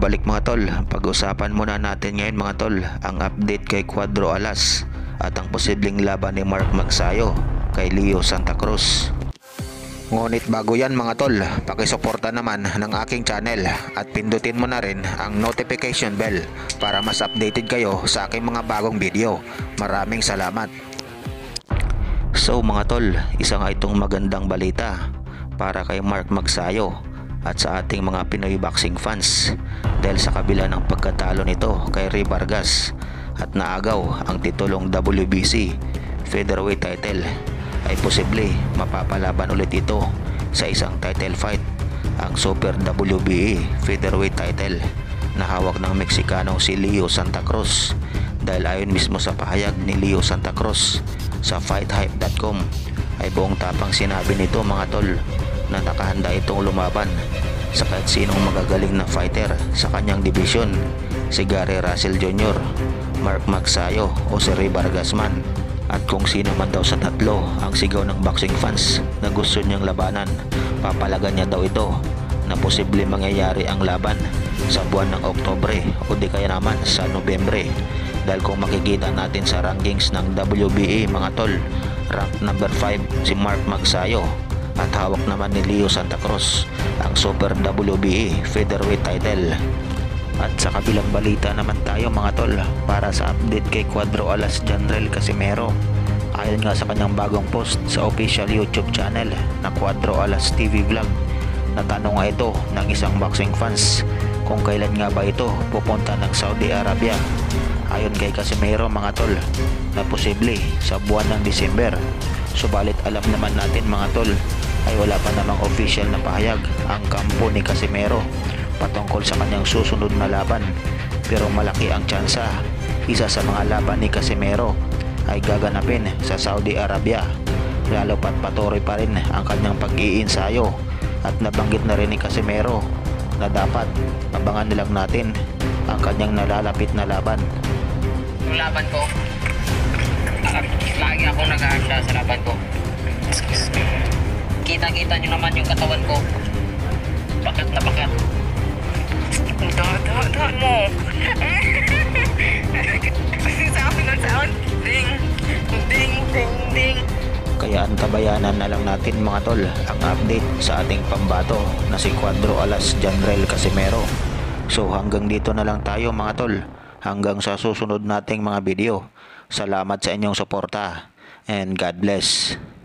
Pabalik mga tol, pag-usapan muna natin ngayon mga tol ang update kay Quadro Alas at ang posibleng laban ni Mark Magsayo kay Leo Santa Cruz. Ngunit bago yan mga tol, pakisuporta naman ng aking channel at pindutin mo na rin ang notification bell para mas updated kayo sa aking mga bagong video. Maraming salamat. So mga tol, isa nga itong magandang balita para kay Mark Magsayo at sa ating mga Pinoy boxing fans dahil sa kabila ng pagkatalo nito kay Ray Vargas at naagaw ang titulong WBC featherweight title, ay posible mapapalaban ulit ito sa isang title fight, ang Super WBA featherweight title na hawak ng Meksikanong si Leo Santa Cruz, dahil ayon mismo sa pahayag ni Leo Santa Cruz sa fighthype.com ay buong tapang sinabi nito mga tol na nakahanda itong lumaban sa kahit sinong magagaling na fighter sa kanyang division, si Gary Russell Jr., Mark Magsayo o si Ray Vargas man, at kung sino man daw sa tatlo ang sigaw ng boxing fans na gusto niyang labanan, papalagan niya daw ito na posible mangyayari ang laban sa buwan ng Oktobre o di kaya naman sa Nobyembre, dahil kung makikita natin sa rankings ng WBA mga tol, rank number 5 si Mark Magsayo at hawak naman ni Leo Santa Cruz ang Super WBA featherweight title. At sa kabilang balita naman tayo mga tol para sa update kay Quadro Alas General Casimero. Ayon nga sa kanyang bagong post sa official YouTube channel na Quadro Alas TV Vlog, natanong nga ito ng isang boxing fans kung kailan nga ba ito pupunta ng Saudi Arabia. Ayon kay Casimero mga tol na posible sa buwan ng December, subalit alam naman natin mga tol ay wala pa namang official na pahayag ang kampo ni Casimero patungkol sa kanyang susunod na laban, pero malaki ang tsansa isa sa mga laban ni Casimero ay gaganapin sa Saudi Arabia, lalo pat patuloy pa rin ang kanyang pag-iinsayo, at nabanggit na rin ni Casimero na dapat abangan nilang natin ang kanyang nalalapit na laban. Yung laban ko, lagi ako nag-aasya sa laban ko. Kita-kita nyo naman yung katawan ko. Bakit na bakit? Daan mo. Kasi sa akin ang sound. Ding, ding, ding, ding. Kaya antabayanan na lang natin mga tol ang update sa ating pambato na si Quadro Alas General Casimero. So hanggang dito na lang tayo mga tol. Hanggang sa susunod nating mga video. Salamat sa inyong suporta and God bless.